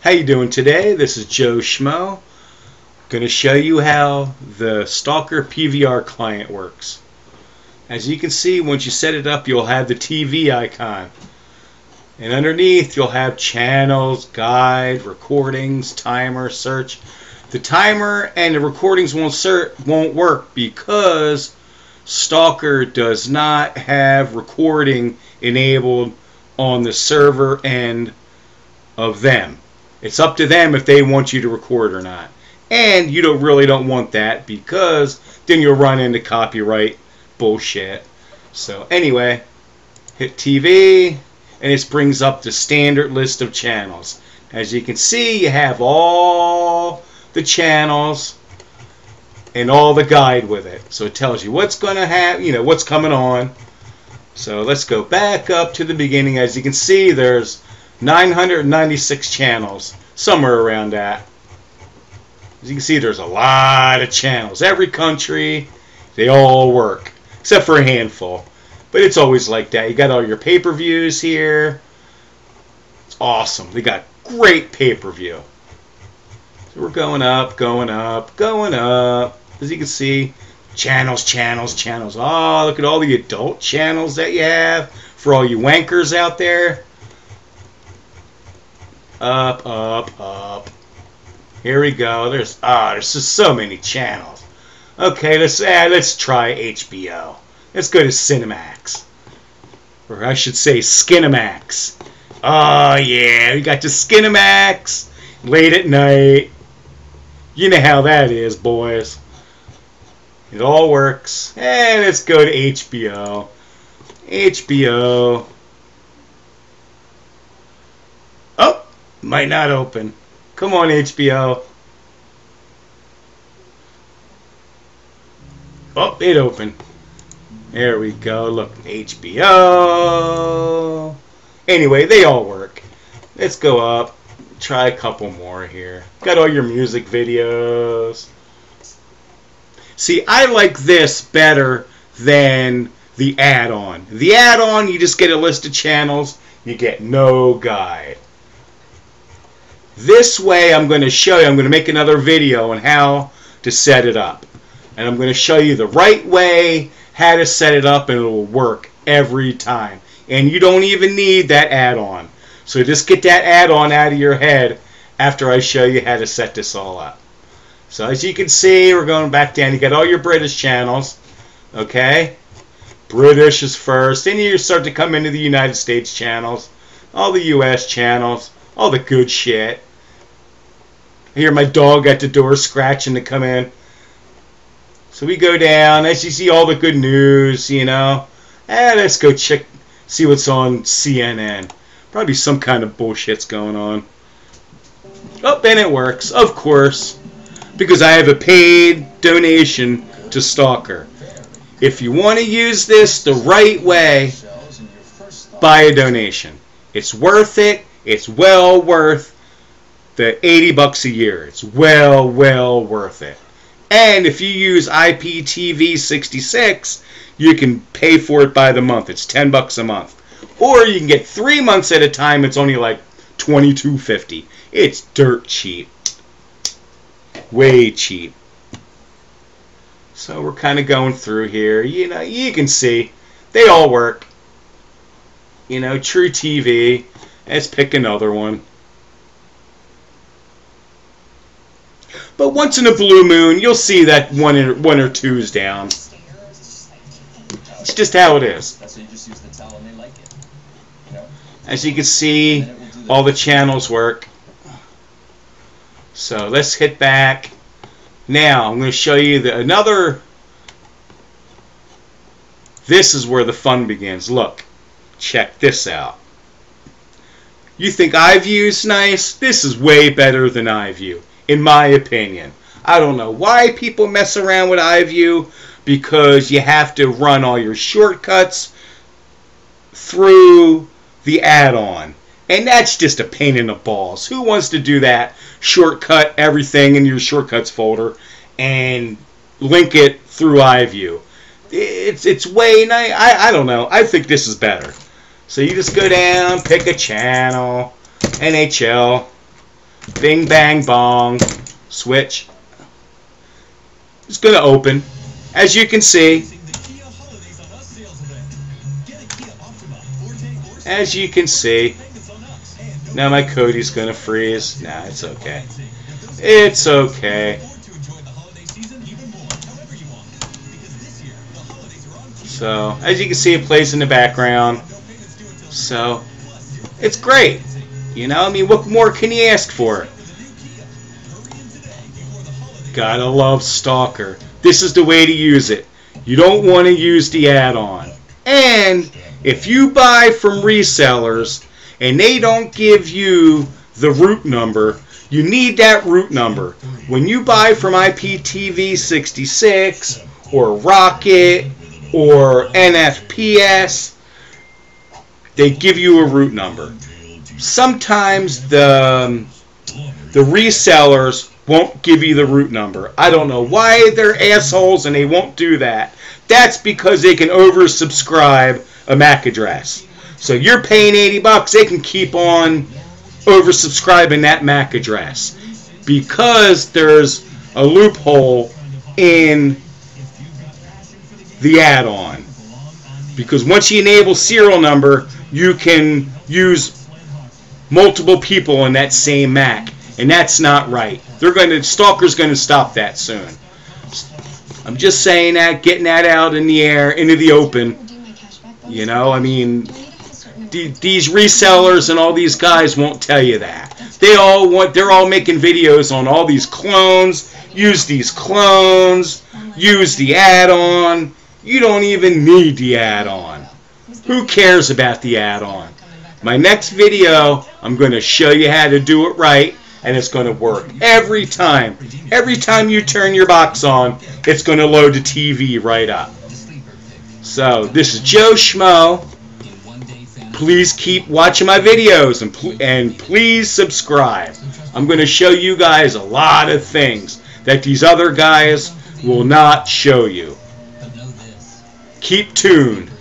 How you doing today? This is Joe Schmo. I'm going to show you how the Stalker PVR client works. As you can see, once you set it up, you'll have the TV icon. And underneath, you'll have channels, guide, recordings, timer, search. The timer and the recordings won't work because Stalker does not have recording enabled on the server end of them. It's up to them if they want you to record or not. And you really don't want that because then you'll run into copyright bullshit. So anyway, hit TV and it brings up the standard list of channels. As you can see, you have all the channels and all the guide with it. So it tells you what's going to happen, you know, what's coming on. So let's go back up to the beginning. As you can see, there's 996 channels, somewhere around that. As you can see, there's a lot of channels. Every country, they all work, except for a handful. But it's always like that. You got all your pay-per-views here. It's awesome. They got great pay-per-view. So we're going up, going up, going up. As you can see, channels, channels, channels. Oh, look at all the adult channels that you have for all you wankers out there. Up, up, up. Here we go. There's just so many channels. Okay, let's try HBO. Let's go to Cinemax, or I should say Skinemax. Oh yeah, we got the Skinemax late at night. You know how that is, boys. It all works. And let's go to HBO. HBO. Might not open. Come on, HBO. Oh, it opened. There we go. Look, HBO. Anyway, they all work. Let's go up. Try a couple more here. Got all your music videos. See, I like this better than the add-on. The add-on, you just get a list of channels. You get no guide. This way, I'm going to show you, I'm going to make another video on how to set it up. And I'm going to show you the right way, how to set it up, and it will work every time. And you don't even need that add-on. So just get that add-on out of your head after I show you how to set this all up. So as you can see, we're going back down. You got all your British channels, okay? British is first. Then you start to come into the United States channels, all the U.S. channels, all the good shit. I hear my dog at the door scratching to come in. So we go down. As you see, all the good news, you know. And let's go check, see what's on CNN. Probably some kind of bullshit's going on. Oh, and it works, of course, because I have a paid donation to Stalker. If you want to use this the right way, buy a donation. It's worth it. It's well worth the 80 bucks a year. It's well worth it. And if you use IPTV 66, you can pay for it by the month. It's 10 bucks a month. Or you can get 3 months at a time. It's only like $22.50. It's dirt cheap. Way cheap. So we're kind of going through here. You know, you can see they all work. You know, True TV. Let's pick another one. But once in a blue moon, you'll see that one or two's down. It's just how it is. As you can see, all the channels work. So let's hit back. Now, I'm going to show you another... This is where the fun begins. Look, check this out. You think iView's nice? This is way better than iView, in my opinion. I don't know why people mess around with iView, because you have to run all your shortcuts through the add-on. And that's just a pain in the balls. Who wants to do that? Shortcut everything in your shortcuts folder and link it through iView. It's way nice. I don't know. I think this is better. So you just go down, pick a channel, NHL, Bing, bang, bong. Switch. It's going to open. As you can see, now my Cody's going to freeze. Nah, it's okay. It's okay. So, as you can see, it plays in the background. So, it's great. You know, I mean, what more can you ask for? Gotta love Stalker. This is the way to use it. You don't want to use the add-on. And if you buy from resellers and they don't give you the root number, you need that root number. When you buy from IPTV 66 or Rocket or NFPS, they give you a root number. Sometimes the resellers won't give you the root number. I don't know why they're assholes and they won't do that. That's because they can oversubscribe a MAC address. So you're paying $80, they can keep on oversubscribing that MAC address because there's a loophole in the add-on. Because once you enable serial number, you can use multiple people in that same MAC, and that's not right. They're going to, Stalker's going to stop that soon. I'm just saying that, getting that out in the air, into the open. You know, I mean, these resellers and all these guys won't tell you that. They all want, they're all making videos on all these clones. Use these clones. Use the add-on. You don't even need the add-on. Who cares about the add-on? My next video, I'm going to show you how to do it right, and it's going to work every time. Every time you turn your box on, it's going to load the TV right up. So, this is Joe Schmo. Please keep watching my videos, and please subscribe. I'm going to show you guys a lot of things that these other guys will not show you. Keep tuned.